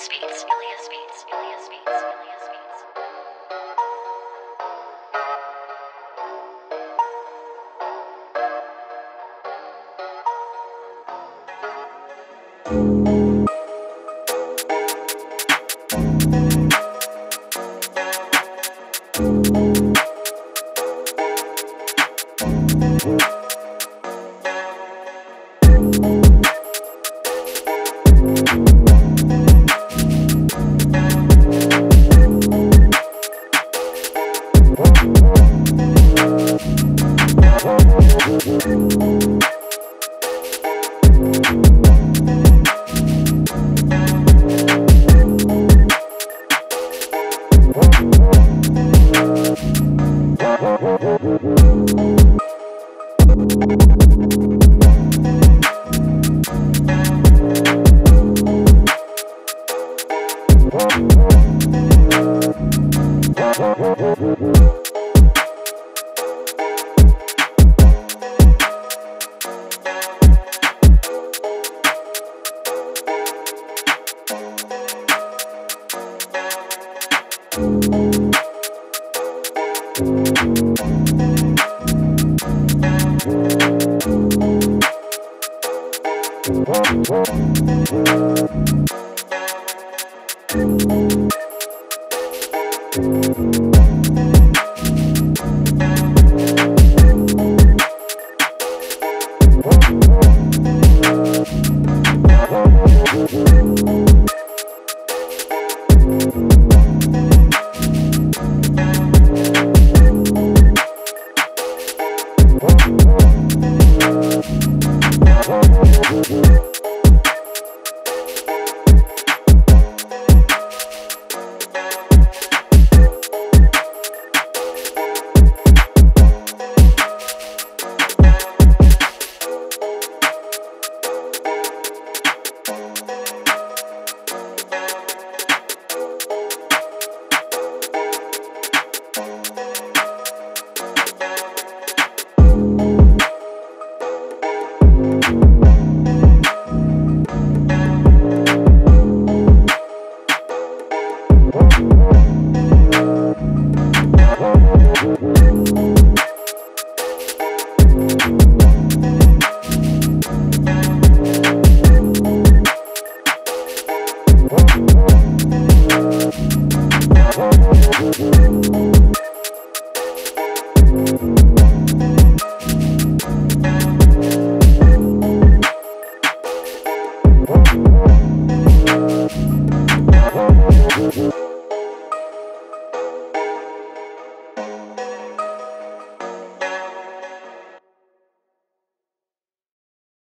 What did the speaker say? Elias Beats.